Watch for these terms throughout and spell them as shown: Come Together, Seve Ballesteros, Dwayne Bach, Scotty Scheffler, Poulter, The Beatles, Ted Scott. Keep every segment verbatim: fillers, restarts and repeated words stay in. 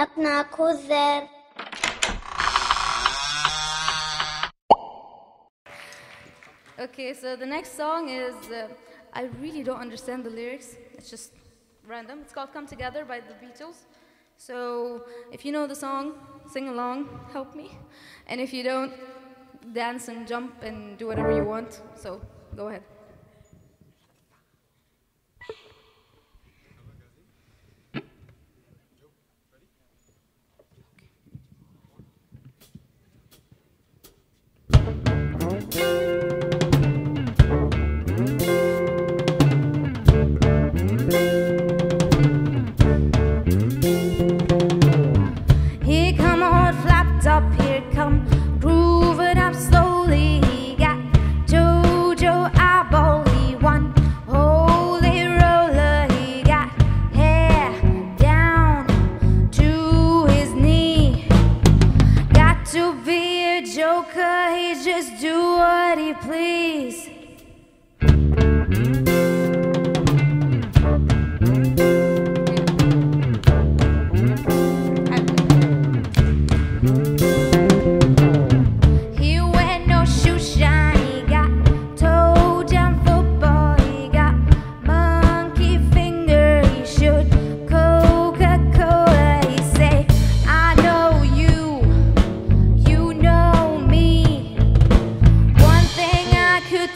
Knock knock, who's there? Okay, so the next song is, uh, I really don't understand the lyrics. It's just random. It's called Come Together by The Beatles. So if you know the song, sing along, help me. And if you don't, dance and jump and do whatever you want. So go ahead. Here come a horse flapped up, here come grooving up slowly. He got Jojo eyeball, he one holy roller. He got hair down to his knee. Got to be a joker, he just do what he please.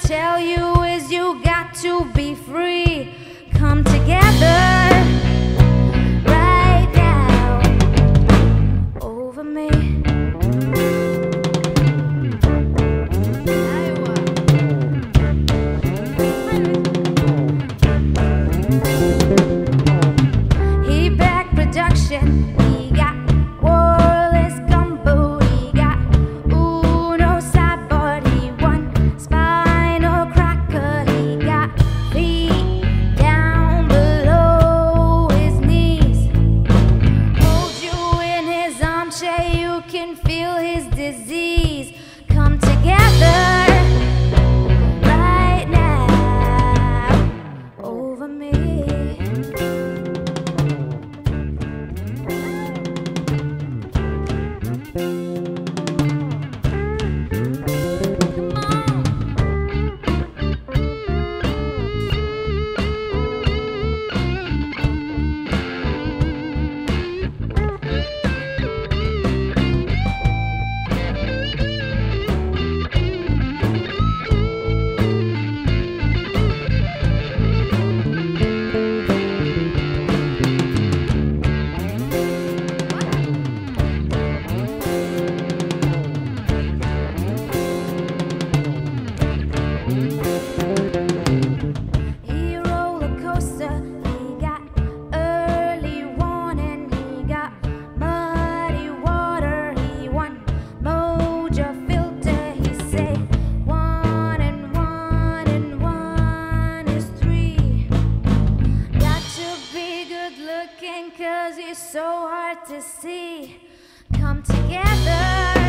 Tell you is you got to be free. Come together right now over me. He back production. He got Wallace Gumbo. He got Uno Sideboard. He won Spy. You can feel his disease. Come together right now over me. Cause it's so hard to see. Come together.